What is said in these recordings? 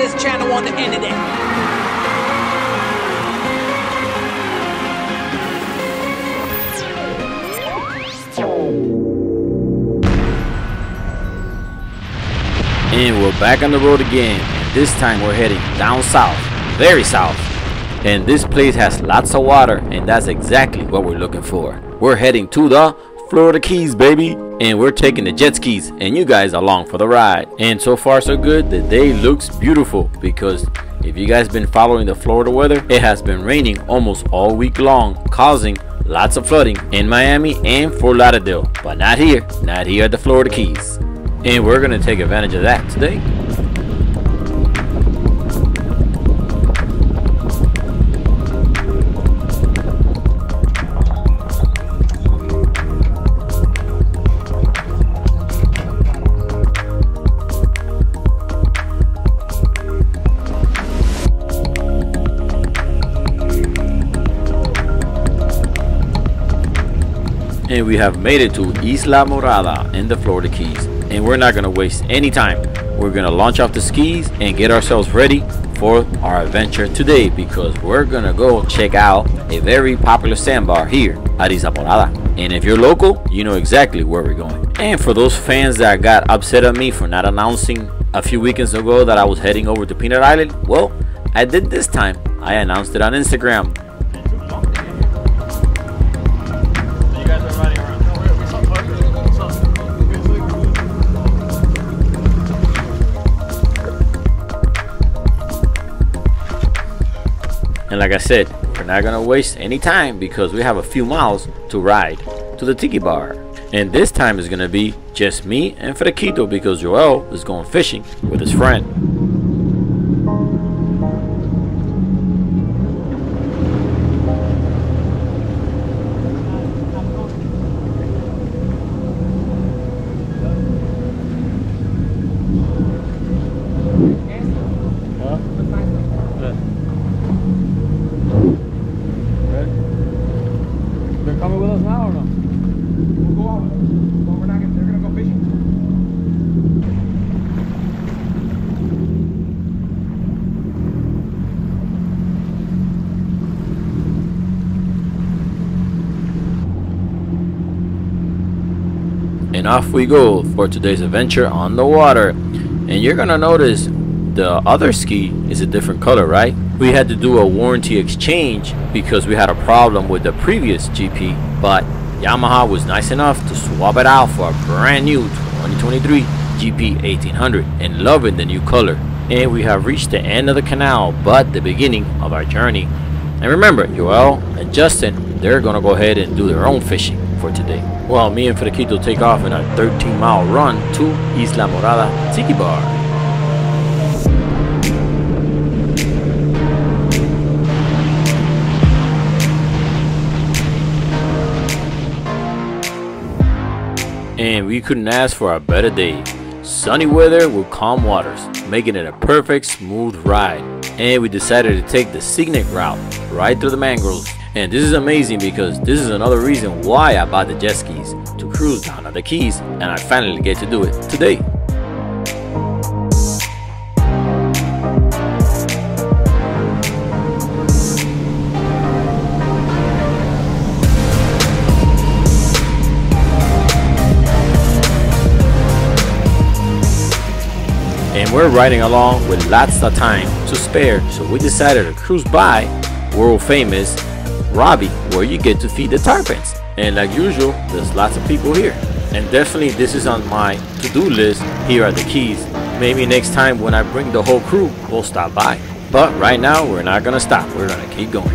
hottest channel on the internet. And we're back on the road again. And this time we're heading down south, very south. And this place has lots of water, and that's exactly what we're looking for. We're heading to the Florida Keys, baby, and we're taking the jet skis and you guys along for the ride. And so far so good. The day looks beautiful because if you guys been following the Florida weather, it has been raining almost all week long, causing lots of flooding in Miami and Fort Lauderdale, but not here at the Florida Keys, and we're gonna take advantage of that today. And we have made it to Islamorada in the Florida Keys, and we're not going to waste any time. We're going to launch off the skis and get ourselves ready for our adventure today, because we're going to go check out a very popular sandbar here at Islamorada. And if you're local, you know exactly where we're going. And for those fans that got upset at me for not announcing a few weekends ago that I was heading over to Peanut Island, well, I did this time. I announced it on Instagram. And like I said, we're not gonna waste any time because we have a few miles to ride to the tiki bar. And this time is gonna be just me and Frequito because Joel is going fishing with his friend. And off we go for today's adventure on the water. And you're gonna notice the other ski is a different color, right? We had to do a warranty exchange because we had a problem with the previous GP, but Yamaha was nice enough to swap it out for a brand new 2023 GP 1800, and loving the new color. And we have reached the end of the canal, but the beginning of our journey. And remember, Joel and Justin, they're gonna go ahead and do their own fishing for today. Well, me and Frequito take off in our 13-mile run to Islamorada Tiki Bar. And we couldn't ask for a better day. Sunny weather with calm waters, making it a perfect smooth ride. And we decided to take the scenic route right through the mangroves. And this is amazing because this is another reason why I bought the jet skis, to cruise down on the Keys, and I finally get to do it today. And we're riding along with lots of time to spare, so we decided to cruise by world famous Robbie, where you get to feed the tarpons. And like usual, there's lots of people here, and definitely this is on my to-do list here at the Keys. Maybe next time when I bring the whole crew, we'll stop by, but right now we're not gonna stop. We're gonna keep going.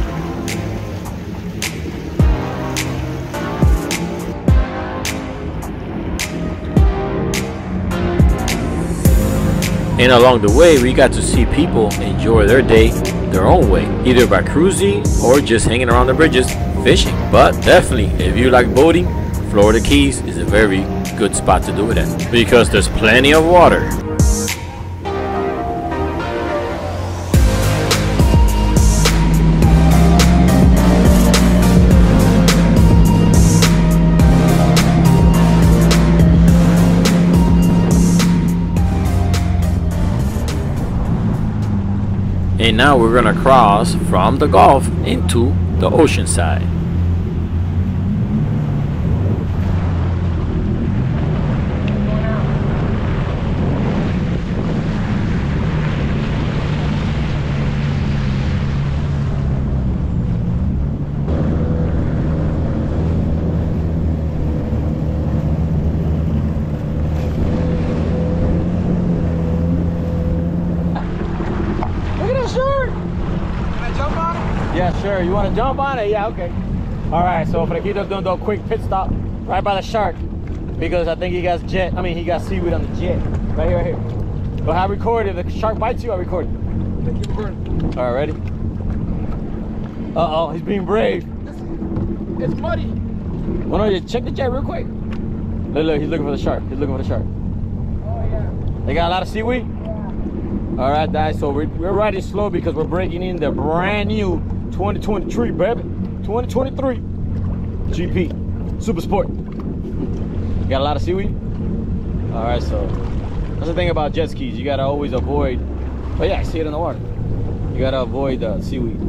And along the way, we got to see people enjoy their day their own way, either by cruising or just hanging around the bridges fishing. But definitely, if you like boating, Florida Keys is a very good spot to do it at because there's plenty of water. And now we're gonna cross from the Gulf into the ocean side. You want to jump on it? Yeah, okay. All right, so Frequito's gonna do a quick pit stop right by the shark because I think he got jet. I mean, he got seaweed on the jet. Right here, right here. So I record. If the shark bites you, I record. Thank you for recording. All right, ready? Uh-oh, he's being brave. It's muddy. Why don't you check the jet real quick? Look, look, he's looking for the shark. He's looking for the shark. Oh, yeah. They got a lot of seaweed? Yeah. All right, guys, so we're riding slow because we're breaking in the brand new 2023, baby. 2023 GP Super Sport. Got a lot of seaweed. All right, so that's the thing about jet skis. You gotta always avoid. Oh yeah, I see it in the water. You gotta avoid the seaweed. All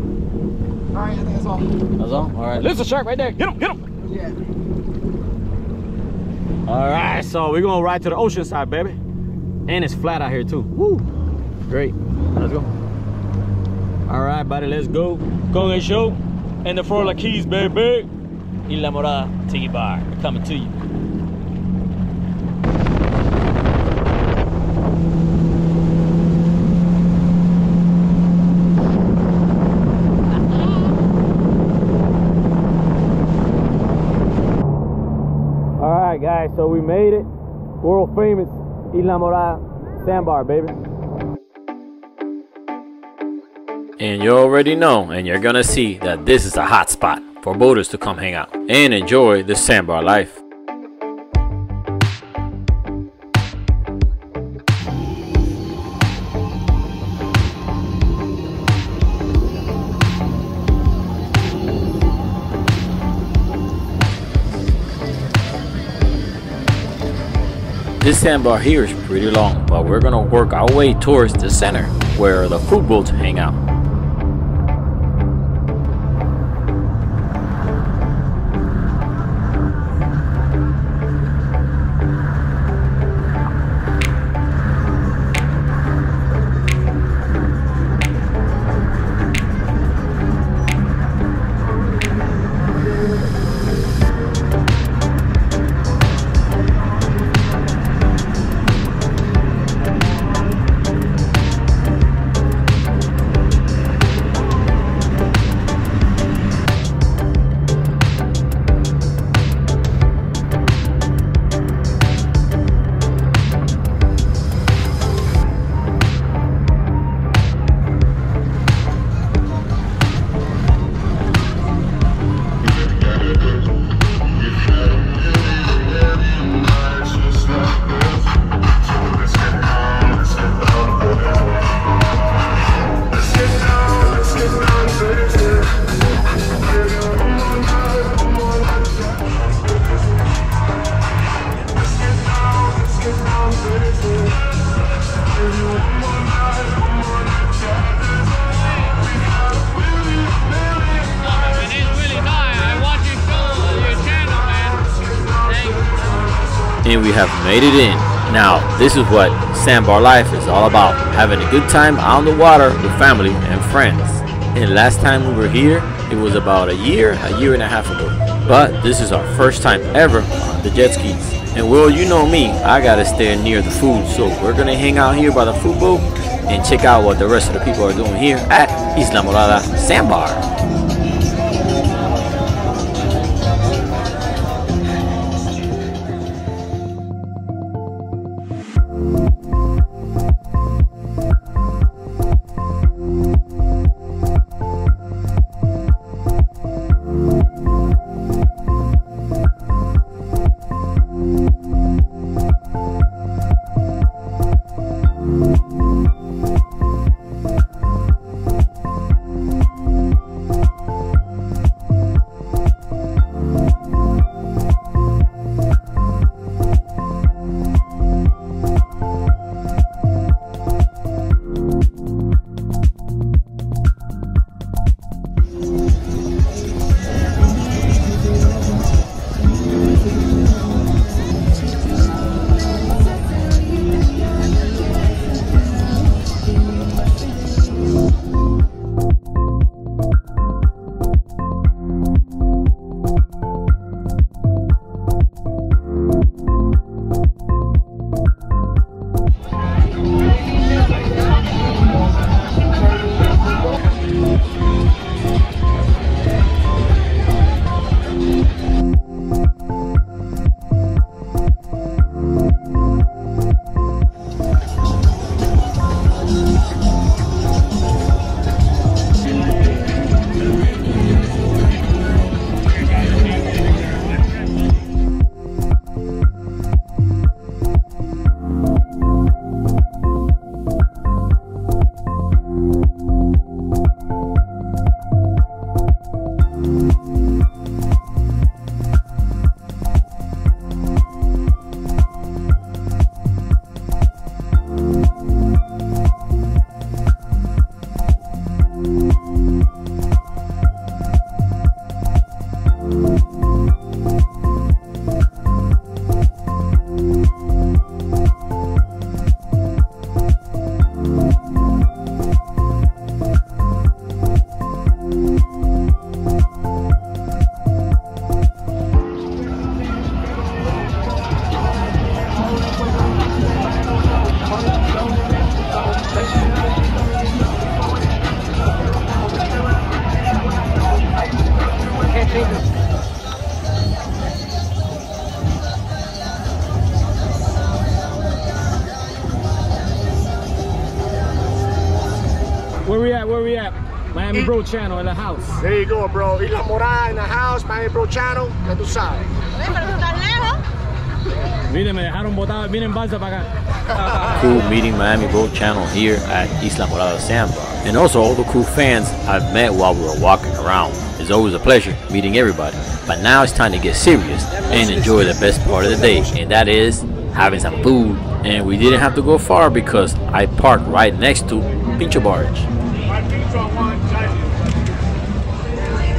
right, I think that's all. That's all. All right, there's a shark right there. Get him, get him. Yeah. All right, so we're gonna ride to the ocean side, baby. And it's flat out here too. Woo! Great. Let's go. All right, buddy, let's go. Go and show. And the Florida Keys, baby. Islamorada, Tiki Bar. Coming to you. All right, guys, so we made it. World famous Islamorada sandbar, baby. And you already know, and you're gonna see that this is a hot spot for boaters to come hang out and enjoy the sandbar life. This sandbar here is pretty long, but we're gonna work our way towards the center where the food boats hang out. And we have made it in. Now, this is what sandbar life is all about. Having a good time on the water with family and friends. And last time we were here, it was about a year and a half ago. But this is our first time ever on the jet skis. And well, you know me, I gotta stay near the food. So we're gonna hang out here by the food boat and check out what the rest of the people are doing here at Islamorada Sandbar. cap. Miami Bro Channel in the house. There you go, bro. Islamorada in the house, Miami Bro Channel, ya tú sabes. Miren, me dejaron botado, miren, balsa para acá. Cool meeting Miami Bro Channel here at Islamorada Sandbar. And also all the cool fans I've met while we were walking around. It's always a pleasure meeting everybody. But now it's time to get serious and enjoy the best part of the day. And that is having some food. And we didn't have to go far because I parked right next to Pincho Barge.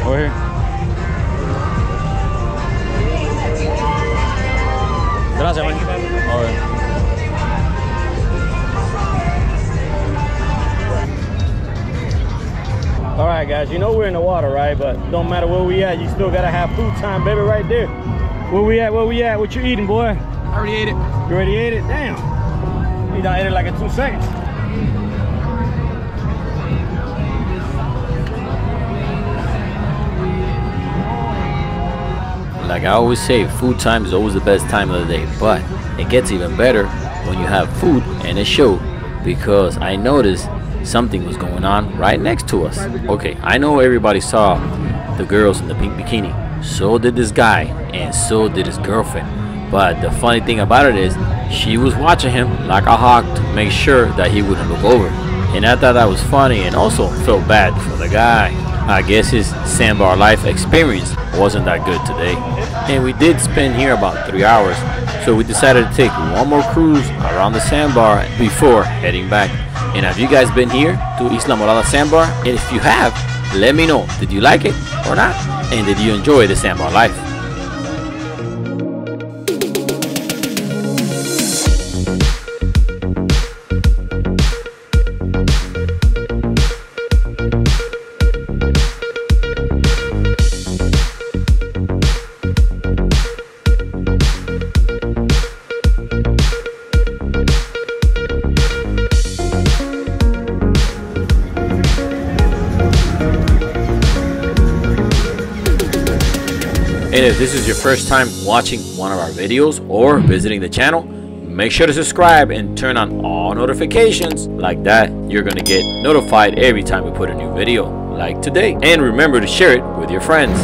Over here. Gracias, man. All right. All right, guys. You know we're in the water, right? But don't matter where we at, you still gotta have food time, baby, right there. Where we at? Where we at? What you eating, boy? I already ate it. You already ate it? Damn. You done ate it like in 2 seconds. Like I always say, food time is always the best time of the day, but it gets even better when you have food and a show, because I noticed something was going on right next to us. Okay, I know everybody saw the girls in the pink bikini, so did this guy, and so did his girlfriend, but the funny thing about it is she was watching him like a hawk to make sure that he wouldn't look over, and I thought that was funny and also felt bad for the guy. I guess his sandbar life experience wasn't that good today. And we did spend here about 3 hours, so we decided to take one more cruise around the sandbar before heading back. And have you guys been here to Islamorada Sandbar? And if you have, let me know. Did you like it or not? And did you enjoy the sandbar life? And if this is your first time watching one of our videos or visiting the channel, make sure to subscribe and turn on all notifications. Like that, you're gonna get notified every time we put a new video, like today. And remember to share it with your friends.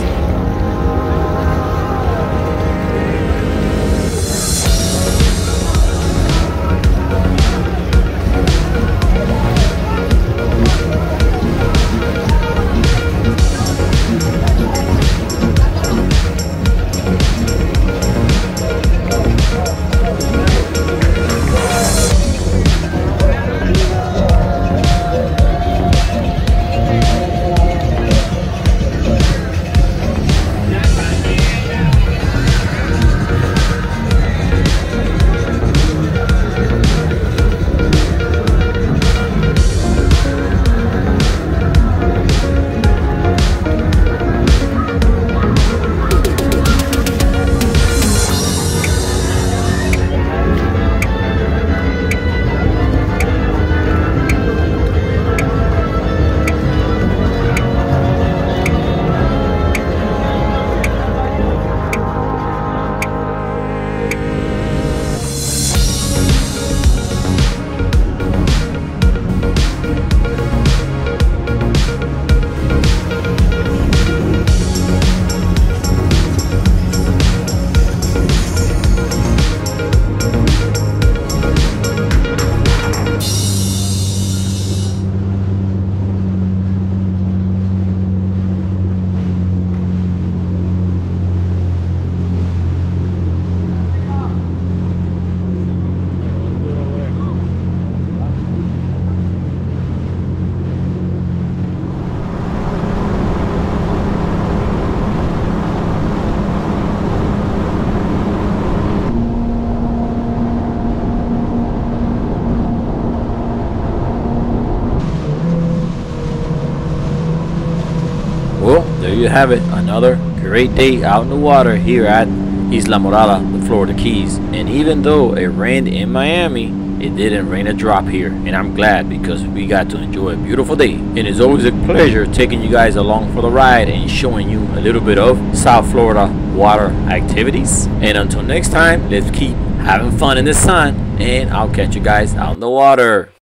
There you have it, another great day out in the water here at Islamorada, the Florida Keys. And even though it rained in Miami, it didn't rain a drop here. And I'm glad because we got to enjoy a beautiful day. And it's always a pleasure taking you guys along for the ride and showing you a little bit of South Florida water activities. And until next time, let's keep having fun in the sun. And I'll catch you guys out in the water.